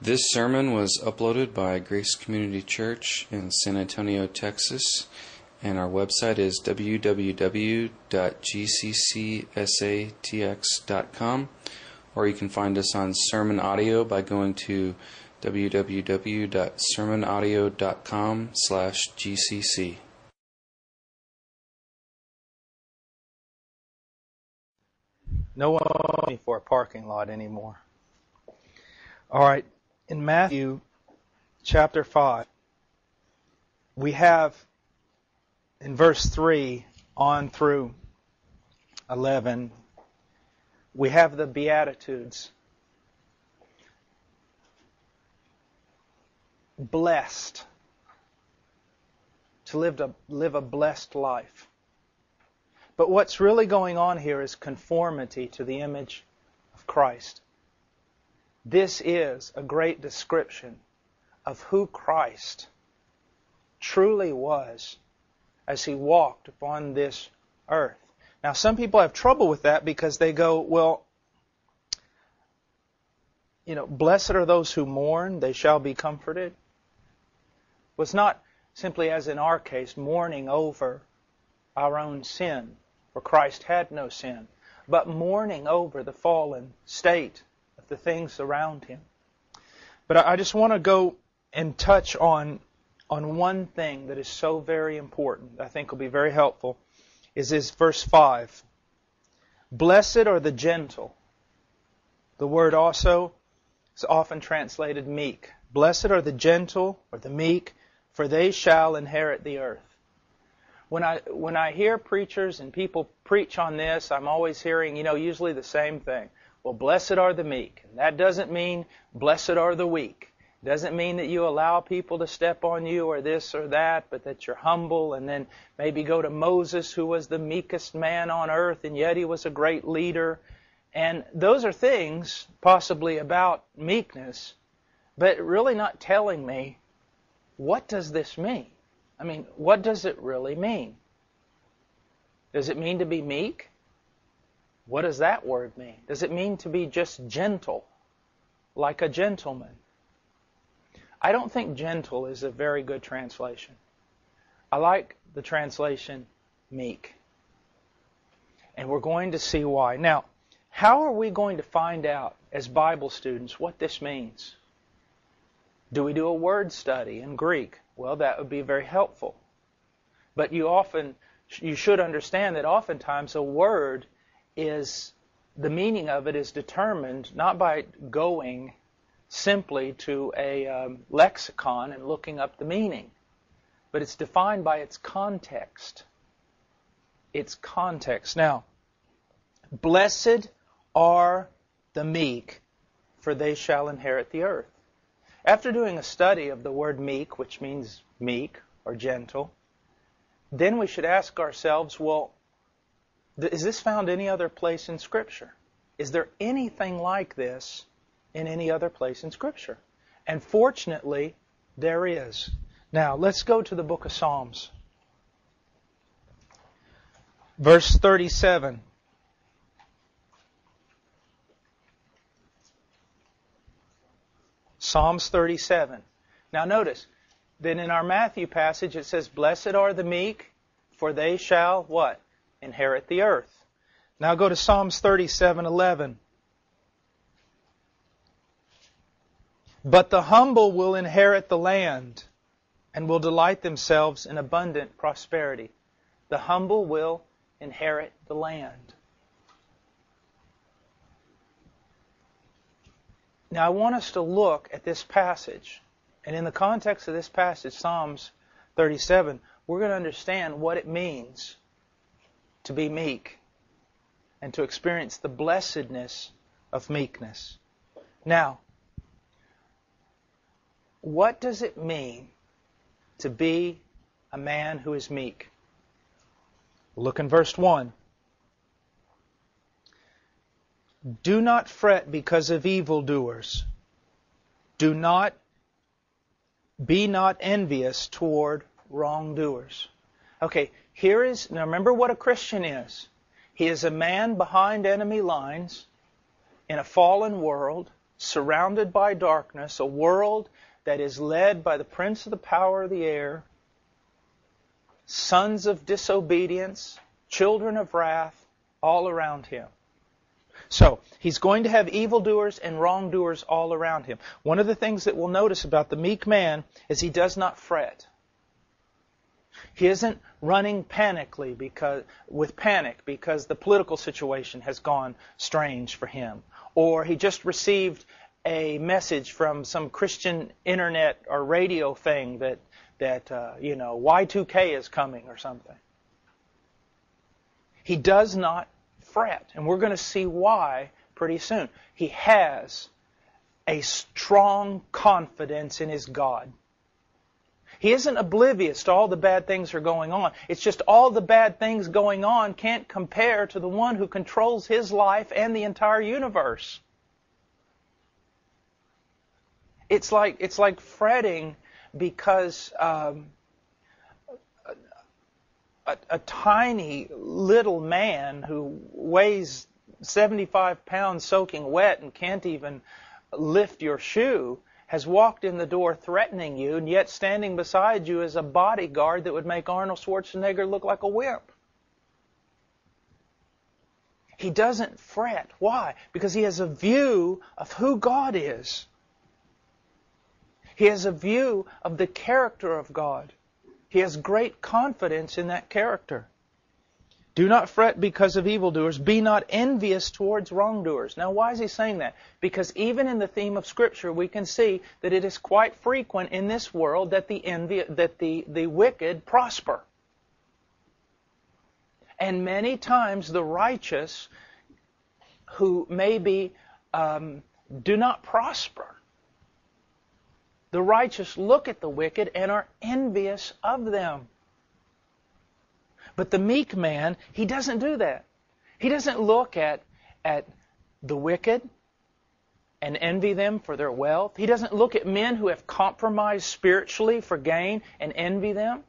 This sermon was uploaded by Grace Community Church in San Antonio, Texas, and our website is www.gccsatx.com, or you can find us on Sermon Audio by going to www.sermonaudio.com/gcc. No one looking for a parking lot anymore. All right, in Matthew chapter 5, we have in verse 3 on through 11, we have the Beatitudes. Blessed, to live a blessed life. But what's really going on here is conformity to the image of Christ. This is a great description of who Christ truly was as he walked upon this earth. Now, some people have trouble with that because they go, well, you know, blessed are those who mourn, they shall be comforted. Well, it's not simply, as in our case, mourning over our own sin, for Christ had no sin, but mourning over the fallen state of the things around him. But I just want to go and touch on one thing that is so very important, I think will be very helpful, is this verse 5. Blessed are the gentle. The word also is often translated meek. Blessed are the gentle, or the meek, for they shall inherit the earth. When I hear preachers and people preach on this, I'm always hearing, you know, usually the same thing. Well, blessed are the meek. And that doesn't mean blessed are the weak. It doesn't mean that you allow people to step on you or this or that, but that you're humble, and then maybe go to Moses, who was the meekest man on earth, and yet he was a great leader. And those are things possibly about meekness, but really not telling me, what does this mean? I mean, what does it really mean? Does it mean to be meek? What does that word mean? Does it mean to be just gentle, like a gentleman? I don't think gentle is a very good translation. I like the translation meek. And we're going to see why. Now, how are we going to find out as Bible students what this means? Do we do a word study in Greek? Well, that would be very helpful. But you should understand that oftentimes a word is, the meaning of it is determined not by going simply to a lexicon and looking up the meaning, but it's defined by its context. Its context. Now, blessed are the meek, for they shall inherit the earth. After doing a study of the word meek, which means meek or gentle, then we should ask ourselves, well, is this found any other place in Scripture? Is there anything like this in any other place in Scripture? And fortunately, there is. Now, let's go to the book of Psalms. Verse 37. Psalms 37. Now notice that in our Matthew passage it says, blessed are the meek, for they shall, what? Inherit the earth. Now go to Psalms 37:11. But the humble will inherit the land and will delight themselves in abundant prosperity. The humble will inherit the land. Now, I want us to look at this passage. And in the context of this passage, Psalms 37, we're going to understand what it means to be meek and to experience the blessedness of meekness. Now, what does it mean to be a man who is meek? Look in verse 1. Do not fret because of evildoers. Be not envious toward wrongdoers. Okay, now remember what a Christian is. He is a man behind enemy lines in a fallen world surrounded by darkness, a world that is led by the prince of the power of the air, sons of disobedience, children of wrath, all around him. So, he's going to have evildoers and wrongdoers all around him. One of the things that we'll notice about the meek man is he does not fret. He isn't running with panic because the political situation has gone strange for him. Or he just received a message from some Christian internet or radio thing that Y2K is coming or something. He does not fret, and we're going to see why pretty soon. He has a strong confidence in his God. He isn't oblivious to all the bad things that are going on. It's just all the bad things going on can't compare to the one who controls his life and the entire universe. It's like fretting because a tiny little man who weighs 75 pounds soaking wet and can't even lift your shoe has walked in the door threatening you, and yet standing beside you is a bodyguard that would make Arnold Schwarzenegger look like a wimp. He doesn't fret. Why? Because he has a view of who God is. He has a view of the character of God. He has great confidence in that character. Do not fret because of evildoers. Be not envious towards wrongdoers. Now, why is he saying that? Because even in the theme of Scripture, we can see that it is quite frequent in this world that the wicked prosper. And many times the righteous who maybe do not prosper, the righteous look at the wicked and are envious of them. But the meek man, he doesn't do that. He doesn't look at the wicked and envy them for their wealth. He doesn't look at men who have compromised spiritually for gain and envy them.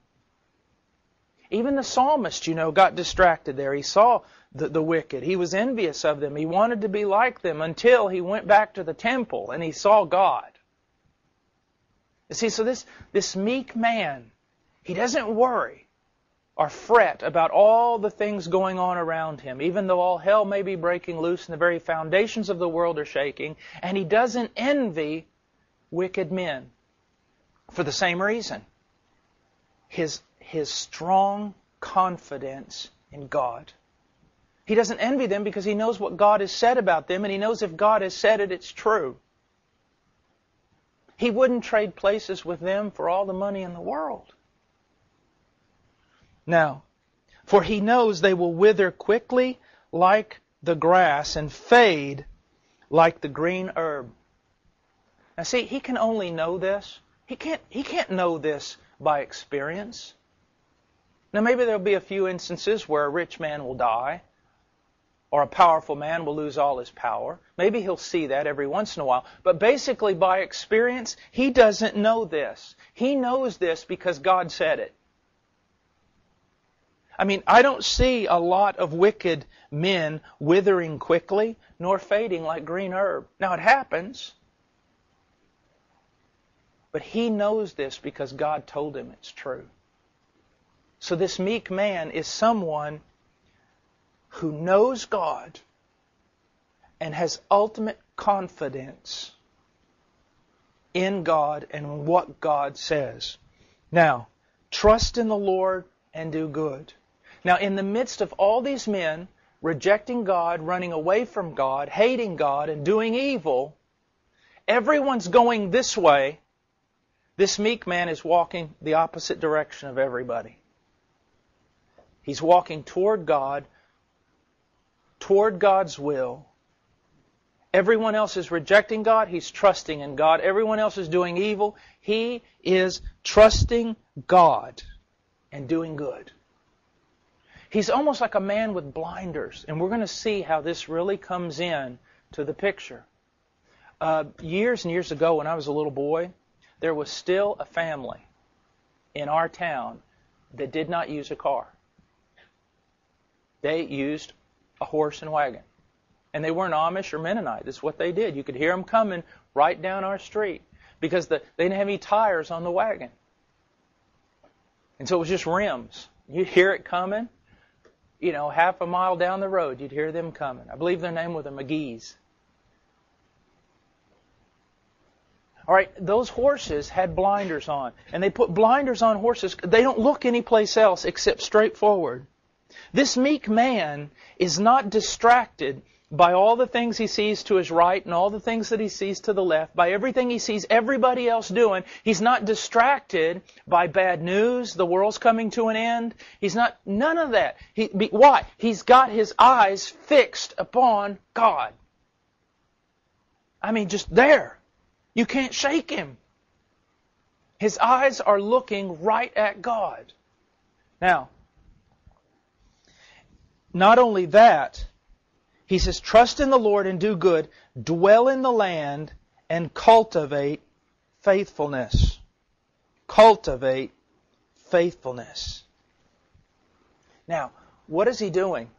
Even the psalmist, got distracted there. He saw the wicked. He was envious of them. He wanted to be like them until he went back to the temple and he saw God. You see, so this meek man, he doesn't worry or fret about all the things going on around him, even though all hell may be breaking loose and the very foundations of the world are shaking, and he doesn't envy wicked men for the same reason. His strong confidence in God. He doesn't envy them because he knows what God has said about them, and he knows if God has said it, it's true. He wouldn't trade places with them for all the money in the world. Now, for he knows they will wither quickly like the grass and fade like the green herb. Now see, he can only know this. He can't know this by experience. Now maybe there'll be a few instances where a rich man will die or a powerful man will lose all his power. Maybe he'll see that every once in a while. But basically by experience, he doesn't know this. He knows this because God said it. I mean, I don't see a lot of wicked men withering quickly, nor fading like green herb. Now, it happens. But he knows this because God told him it's true. So this meek man is someone who knows God and has ultimate confidence in God and what God says. Now, trust in the Lord and do good. Now, in the midst of all these men rejecting God, running away from God, hating God, and doing evil, everyone's going this way. This meek man is walking the opposite direction of everybody. He's walking toward God, toward God's will. Everyone else is rejecting God. He's trusting in God. Everyone else is doing evil. He is trusting God and doing good. He's almost like a man with blinders, and we're going to see how this really comes in to the picture. Years and years ago, when I was a little boy, there was still a family in our town that did not use a car. They used a horse and wagon. And they weren't Amish or Mennonite. That's what they did. You could hear them coming right down our street because they didn't have any tires on the wagon. And so it was just rims. You'd hear it coming. You know, half a mile down the road, you'd hear them coming. I believe their name was the McGee's. All right, those horses had blinders on. And they put blinders on horses. They don't look anyplace else except straight forward. This meek man is not distracted by all the things he sees to his right and all the things that he sees to the left, by everything he sees everybody else doing. He's not distracted by bad news, the world's coming to an end. He's not, none of that. Why? He's got his eyes fixed upon God. I mean, just there. You can't shake him. His eyes are looking right at God. Now, not only that, he says, trust in the Lord and do good, dwell in the land and cultivate faithfulness. Cultivate faithfulness. Now, what is he doing?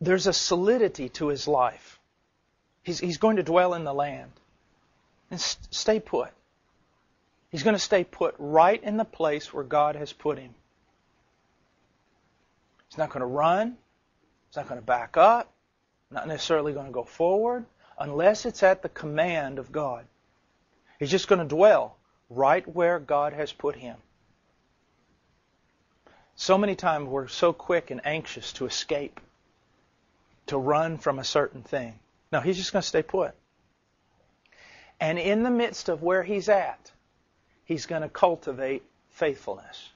There's a solidity to his life. He's going to dwell in the land and stay put. He's going to stay put right in the place where God has put him. He's not going to run. He's not going to back up. Not necessarily going to go forward unless it's at the command of God. He's just going to dwell right where God has put him. So many times we're so quick and anxious to escape, to run from a certain thing. No, he's just going to stay put. And in the midst of where he's at, he's going to cultivate faithfulness.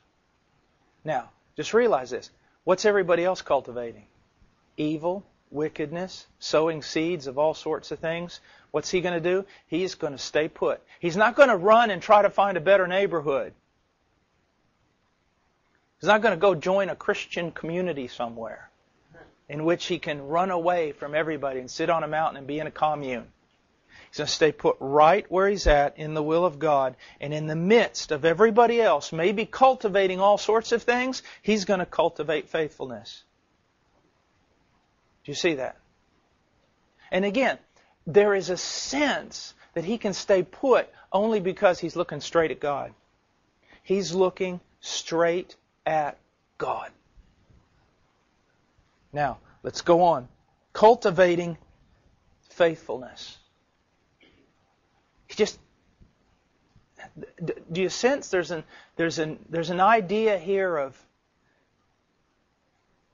Now, just realize this. What's everybody else cultivating? Evil, wickedness, sowing seeds of all sorts of things. What's he going to do? He's going to stay put. He's not going to run and try to find a better neighborhood. He's not going to go join a Christian community somewhere in which he can run away from everybody and sit on a mountain and be in a commune. He's going to stay put right where he's at in the will of God. And in the midst of everybody else, maybe cultivating all sorts of things, he's going to cultivate faithfulness. Do you see that? And again, there is a sense that he can stay put only because he's looking straight at God. He's looking straight at God. Now, let's go on. Cultivating faithfulness. Just, do you sense there's an idea here of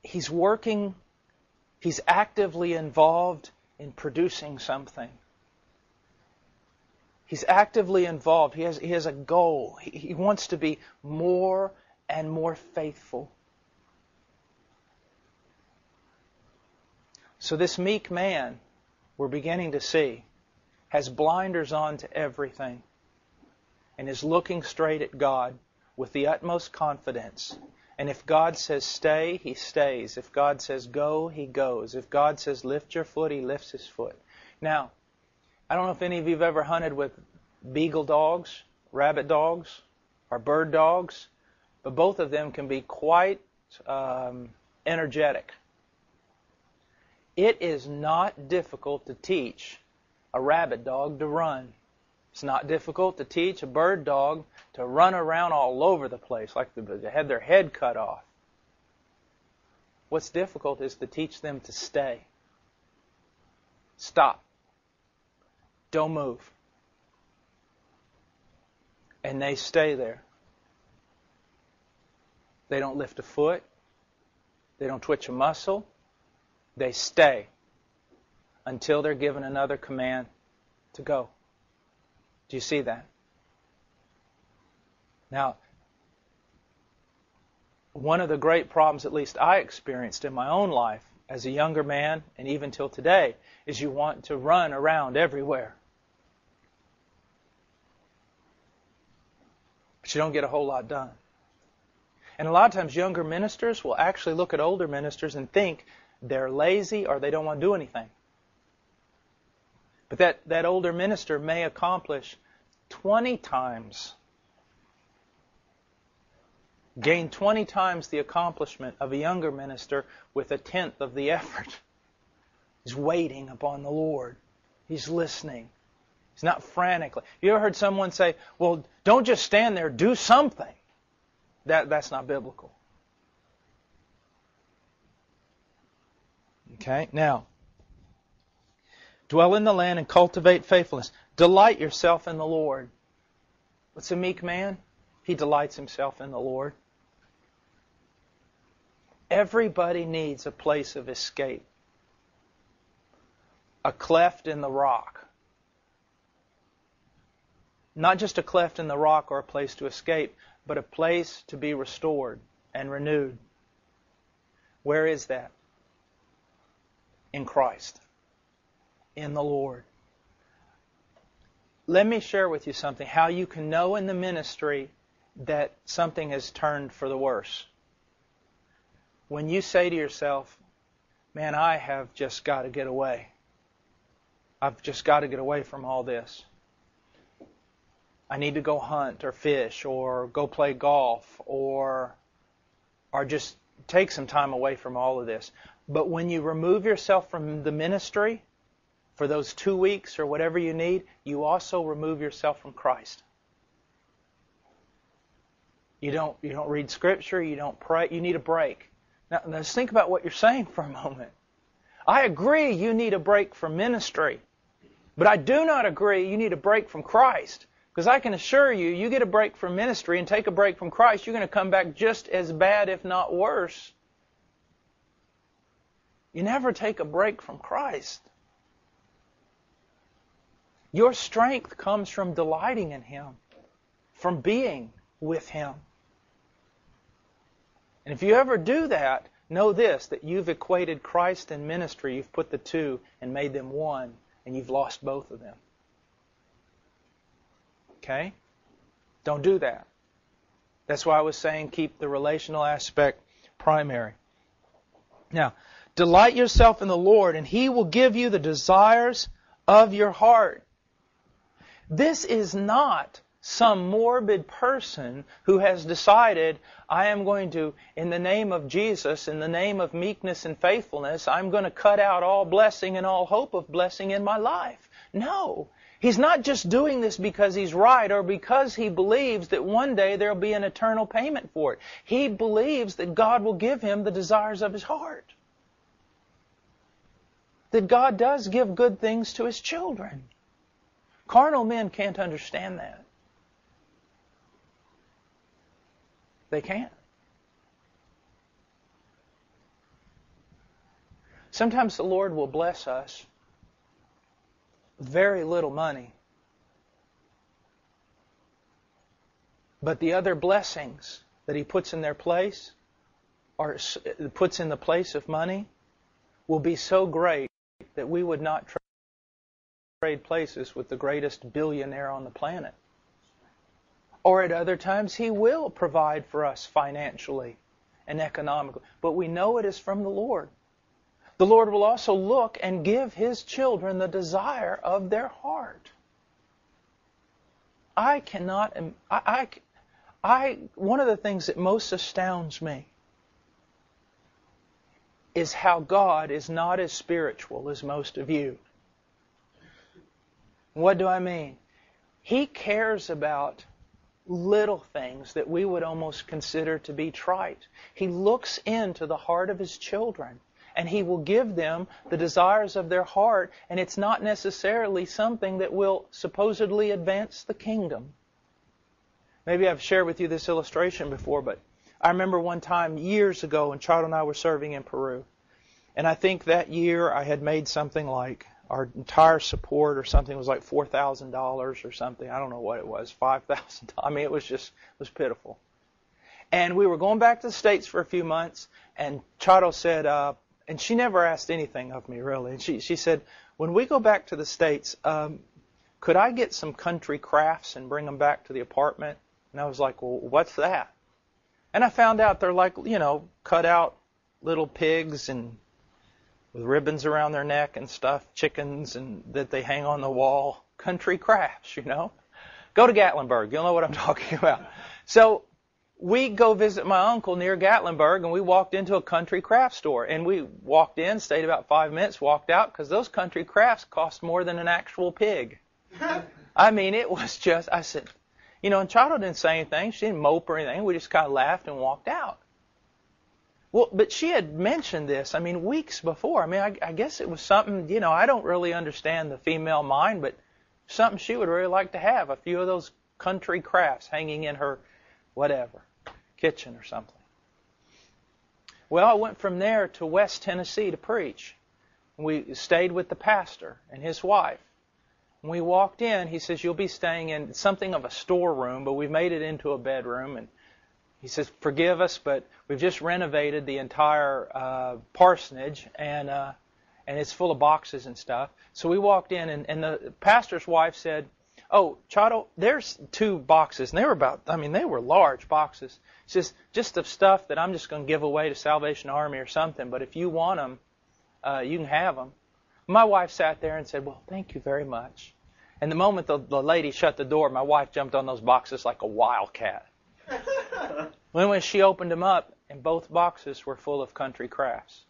he's working, he's actively involved in producing something. He's actively involved. He has a goal. He wants to be more and more faithful. So this meek man, we're beginning to see, has blinders on to everything and is looking straight at God with the utmost confidence. And if God says stay, he stays. If God says go, he goes. If God says lift your foot, he lifts his foot. Now, I don't know if any of you have ever hunted with beagle dogs, rabbit dogs, or bird dogs, but both of them can be quite energetic. It is not difficult to teach a rabbit dog to run. It's not difficult to teach a bird dog to run around all over the place like they had their head cut off. What's difficult is to teach them to stay. Stop. Don't move. And they stay there. They don't lift a foot. They don't twitch a muscle. They stay until they're given another command to go. Do you see that? Now, one of the great problems, at least I experienced in my own life as a younger man, and even till today, is you want to run around everywhere. But you don't get a whole lot done. And a lot of times younger ministers will actually look at older ministers and think they're lazy or they don't want to do anything. But that older minister may accomplish 20 times gain 20 times the accomplishment of a younger minister with a tenth of the effort. He's waiting upon the Lord. He's listening. He's not frantically. You ever heard someone say, well, don't just stand there, do something? That's not biblical. Okay, now, dwell in the land and cultivate faithfulness. Delight yourself in the Lord. What's a meek man? He delights himself in the Lord. Everybody needs a place of escape. A cleft in the rock. Not just a cleft in the rock or a place to escape, but a place to be restored and renewed. Where is that? In Christ. In the Lord. Let me share with you something, how you can know in the ministry that something has turned for the worse. When you say to yourself, man, I have just got to get away. I've just got to get away from all this. I need to go hunt or fish or go play golf or just take some time away from all of this. But when you remove yourself from the ministry, for those 2 weeks or whatever you need, you also remove yourself from Christ. You don't read Scripture, you don't pray, you need a break. Now, let's think about what you're saying for a moment. I agree you need a break from ministry, but I do not agree you need a break from Christ. Because I can assure you, you get a break from ministry and take a break from Christ, you're going to come back just as bad, if not worse. You never take a break from Christ. Your strength comes from delighting in Him, from being with Him. And if you ever do that, know this, that you've equated Christ and ministry. You've put the two and made them one, and you've lost both of them. Okay? Don't do that. That's why I was saying keep the relational aspect primary. Now, delight yourself in the Lord, and He will give you the desires of your heart. This is not some morbid person who has decided, I am going to, in the name of Jesus, in the name of meekness and faithfulness, I'm going to cut out all blessing and all hope of blessing in my life. No, he's not just doing this because he's right or because he believes that one day there will be an eternal payment for it. He believes that God will give him the desires of his heart. That God does give good things to His children. Carnal men can't understand that. They can't. Sometimes the Lord will bless us with very little money. But the other blessings that He puts in their place, or puts in the place of money, will be so great that we would not trade places with the greatest billionaire on the planet. Or at other times, He will provide for us financially and economically. But we know it is from the Lord. The Lord will also look and give His children the desire of their heart. One of the things that most astounds me is how God is not as spiritual as most of you. What do I mean? He cares about little things that we would almost consider to be trite. He looks into the heart of His children, and He will give them the desires of their heart, and it's not necessarily something that will supposedly advance the kingdom. Maybe I've shared with you this illustration before, but I remember one time years ago when Chad and I were serving in Peru, and I think that year I had made something like, our entire support or something was like $4,000 or something. I don't know what it was, $5,000. I mean, it was pitiful. And we were going back to the States for a few months, and Chado said, and she never asked anything of me, really. And she said, when we go back to the States, could I get some country crafts and bring them back to the apartment? And I was like, well, what's that? And I found out they're like, cut out little pigs and with ribbons around their neck and stuff, chickens, and that they hang on the wall. Country crafts, Go to Gatlinburg. You'll know what I'm talking about. So we go visit my uncle near Gatlinburg, and we walked into a country craft store. And we walked in, stayed about 5 minutes, walked out, because those country crafts cost more than an actual pig. I mean, it was just, I said, you know, and Charlotte didn't say anything. She didn't mope or anything. We just kind of laughed and walked out. Well, but she had mentioned this, I mean, weeks before. I mean, I guess it was something, you know, I don't really understand the female mind, but something she would really like to have, a few of those country crafts hanging in her whatever, kitchen or something. Well, I went from there to West Tennessee to preach. We stayed with the pastor and his wife. When we walked in, he says, you'll be staying in something of a storeroom, but we've made it into a bedroom, and he says, forgive us, but we've just renovated the entire parsonage, and it's full of boxes and stuff. So we walked in, and the pastor's wife said, oh, Chado, there's 2 boxes. And they were about, I mean, they were large boxes. She says, just of stuff that I'm just going to give away to Salvation Army or something, but if you want them, you can have them. My wife sat there and said, well, thank you very much. And the moment the lady shut the door, my wife jumped on those boxes like a wildcat. When she opened them up, and both boxes were full of country crafts.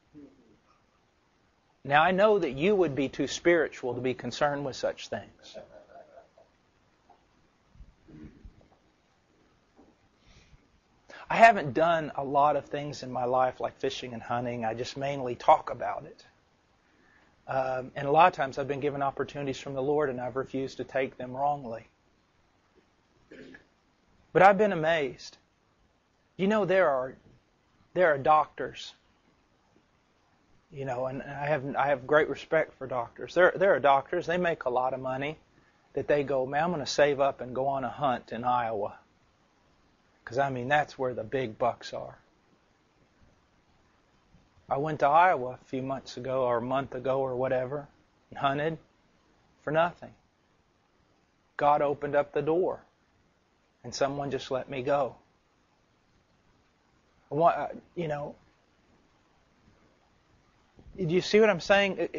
Now, I know that you would be too spiritual to be concerned with such things. I haven't done a lot of things in my life like fishing and hunting. I just mainly talk about it. And a lot of times I've been given opportunities from the Lord, and I've refused to take them wrongly. But I've been amazed. You know, there are doctors. You know, and I have great respect for doctors. There are doctors, they make a lot of money, that they go, man, I'm going to save up and go on a hunt in Iowa. Because, I mean, that's where the big bucks are. I went to Iowa a few months ago, or a month ago, or whatever, and hunted for nothing. God opened up the door, and someone just let me go. You know, do you see what I'm saying?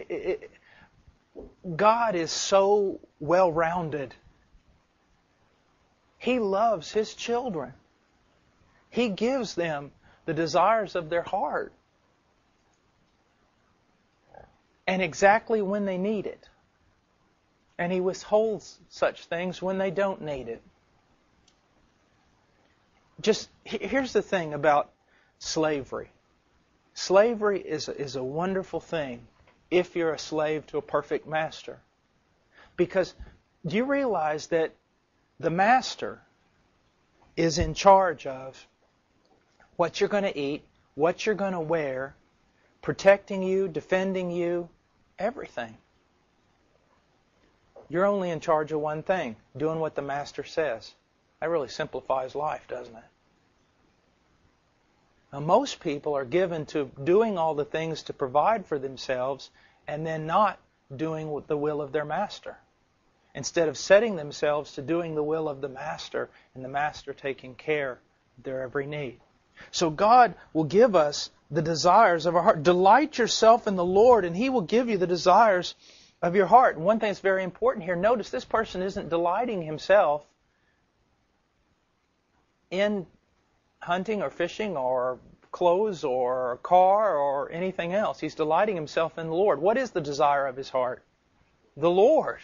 God is so well-rounded. He loves His children. He gives them the desires of their heart. And exactly when they need it. And He withholds such things when they don't need it. Just, here's the thing about slavery. Slavery is a wonderful thing if you're a slave to a perfect master. Because do you realize that the master is in charge of what you're going to eat, what you're going to wear, protecting you, defending you, everything. You're only in charge of one thing, doing what the master says. That really simplifies life, doesn't it? Now, most people are given to doing all the things to provide for themselves and then not doing the will of their master. Instead of setting themselves to doing the will of the master and the master taking care of their every need. So God will give us the desires of our heart. Delight yourself in the Lord and He will give you the desires of your heart. And one thing that's very important here, notice this person isn't delighting himself in hunting or fishing or clothes or a car or anything else. He's delighting himself in the Lord. What is the desire of his heart? The Lord.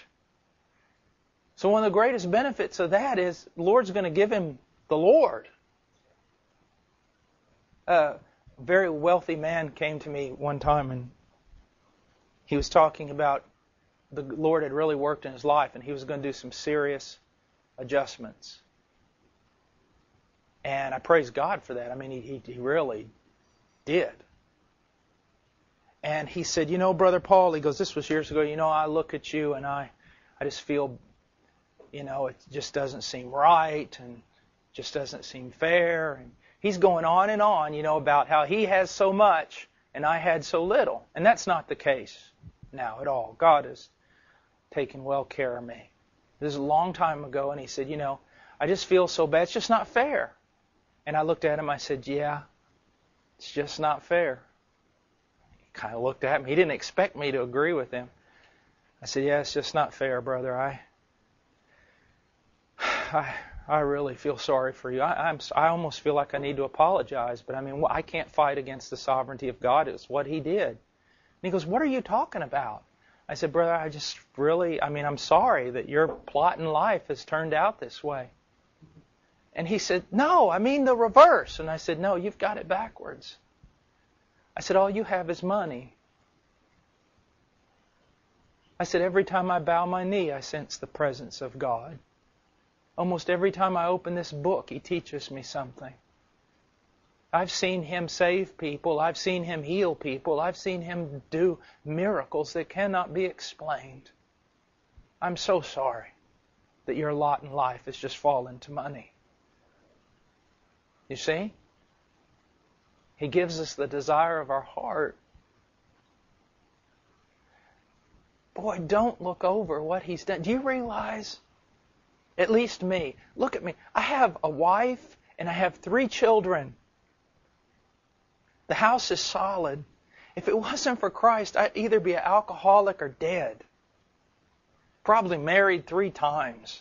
So one of the greatest benefits of that is the Lord's going to give him the Lord. A very wealthy man came to me one time, and he was talking about the Lord had really worked in his life, and he was going to do some serious adjustments. And I praise God for that. I mean, he really did. And he said, you know, Brother Paul, he goes, this was years ago, you know, I look at you and I just feel, you know, it just doesn't seem right and just doesn't seem fair. And he's going on, you know, about how he has so much and I had so little. And that's not the case now at all. God has taken well care of me. This is a long time ago, and he said, you know, I just feel so bad. It's just not fair. And I looked at him. I said, yeah, it's just not fair. He kind of looked at me. He didn't expect me to agree with him. I said, yeah, it's just not fair, brother. I I really feel sorry for you. I almost feel like I need to apologize, but I mean, I can't fight against the sovereignty of God. It's what He did. And he goes, what are you talking about? I said, brother, I just really, I'm sorry that your plot in life has turned out this way. And he said, no, I mean the reverse. And I said, no, you've got it backwards. I said, all you have is money. I said, every time I bow my knee, I sense the presence of God. Almost every time I open this book, He teaches me something. I've seen Him save people. I've seen Him heal people. I've seen Him do miracles that cannot be explained. I'm so sorry that your lot in life has just fallen to money. You see? He gives us the desire of our heart. Boy, don't look over what He's done. Do you realize? At least me. Look at me. I have a wife and I have 3 children. The house is solid. If it wasn't for Christ, I'd either be an alcoholic or dead. Probably married 3 times.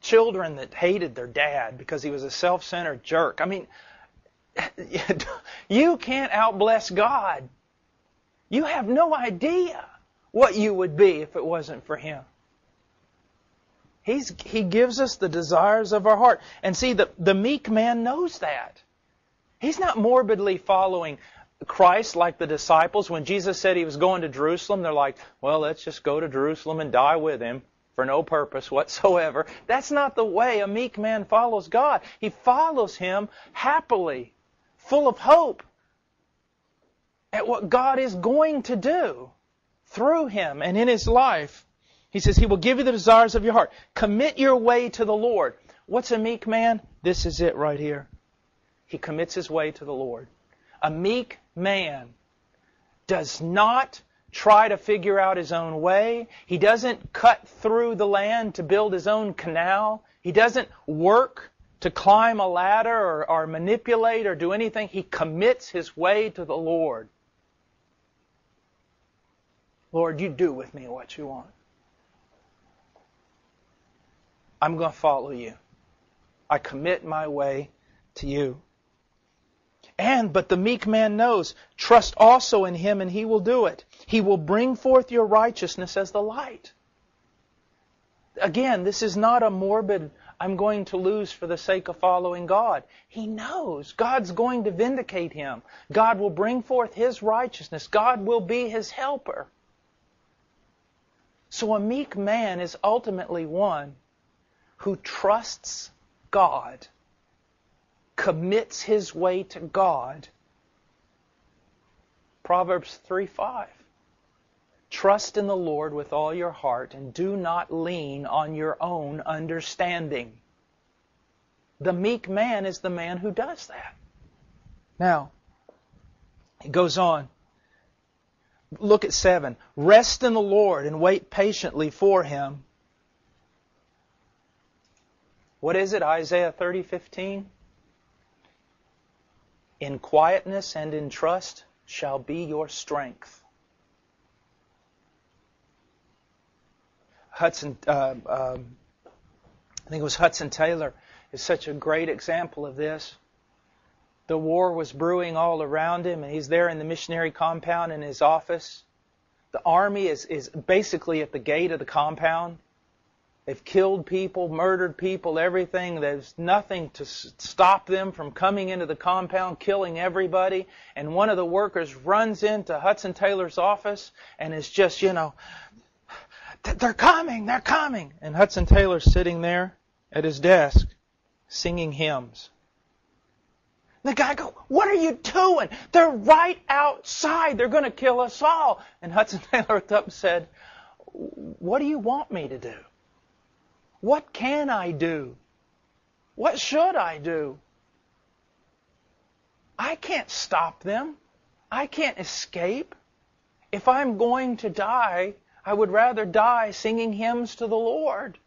Children that hated their dad because he was a self-centered jerk. You can't outbless God. You have no idea what you would be if it wasn't for Him. He gives us the desires of our heart. And see, the meek man knows that. He's not morbidly following Christ like the disciples. When Jesus said He was going to Jerusalem, they're like, well, let's just go to Jerusalem and die with Him for no purpose whatsoever. That's not the way a meek man follows God. He follows Him happily, full of hope at what God is going to do through Him and in His life. He says, He will give you the desires of your heart. Commit your way to the Lord. What's a meek man? This is it right here. He commits his way to the Lord. A meek man does not try to figure out his own way. He doesn't cut through the land to build his own canal. He doesn't work to climb a ladder or manipulate or do anything. He commits his way to the Lord. Lord, you do with me what you want. I'm going to follow you. I commit my way to you. But the meek man knows, trust also in Him and He will do it. He will bring forth your righteousness as the light. Again, this is not a morbid, I'm going to lose for the sake of following God. He knows God's going to vindicate him. God will bring forth His righteousness. God will be his helper. So a meek man is ultimately one who trusts God, commits his way to God. Proverbs 3:5. Trust in the Lord with all your heart and do not lean on your own understanding. The meek man is the man who does that. Now, it goes on. Look at 7. Rest in the Lord and wait patiently for Him. What is it? Isaiah 30:15. In quietness and in trust shall be your strength. I think it was Hudson Taylor, is such a great example of this. The war was brewing all around him, and he's there in the missionary compound in his office. The army is basically at the gate of the compound. They've killed people, murdered people, everything. There's nothing to stop them from coming into the compound, killing everybody. And one of the workers runs into Hudson Taylor's office and is just, they're coming, they're coming. And Hudson Taylor's sitting there at his desk singing hymns. The guy goes, what are you doing? They're right outside. They're going to kill us all. And Hudson Taylor looked up and said, what do you want me to do? What can I do? What should I do? I can't stop them. I can't escape. If I'm going to die, I would rather die singing hymns to the Lord.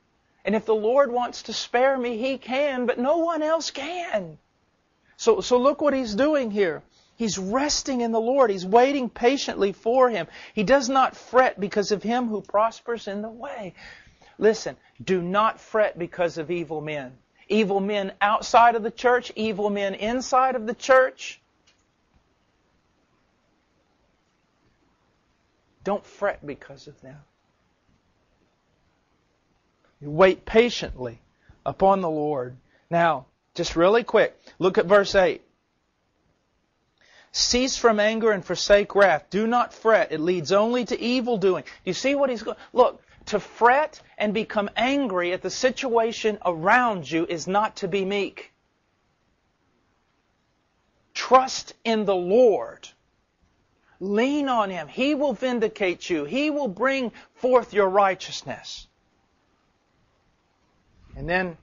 And if the Lord wants to spare me, He can, but no one else can. So look what he's doing here. He's resting in the Lord. He's waiting patiently for Him. He does not fret because of him who prospers in the way. Listen, do not fret because of evil men. Evil men outside of the church, evil men inside of the church. Don't fret because of them. You wait patiently upon the Lord. Now, just really quick, look at verse 8. Cease from anger and forsake wrath. Do not fret. It leads only to evil doing. You see what he's going... Look, to fret and become angry at the situation around you is not to be meek. Trust in the Lord. Lean on Him. He will vindicate you. He will bring forth your righteousness. And then it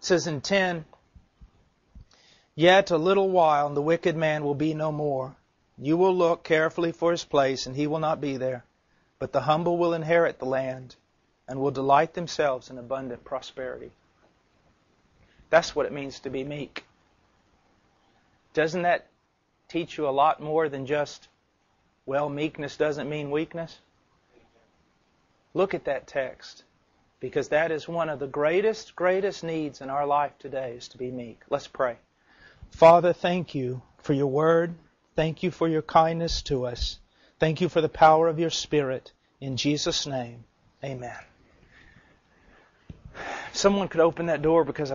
says in 10, yet a little while and the wicked man will be no more. You will look carefully for his place and he will not be there. But the humble will inherit the land and will delight themselves in abundant prosperity. That's what it means to be meek. Doesn't that teach you a lot more than just, well, meekness doesn't mean weakness? Look at that text. Because that is one of the greatest needs in our life today, is to be meek. Let's pray. Father, thank You for Your Word. Thank You for Your kindness to us. Thank You for the power of Your Spirit. In Jesus' name, amen. Someone could open that door because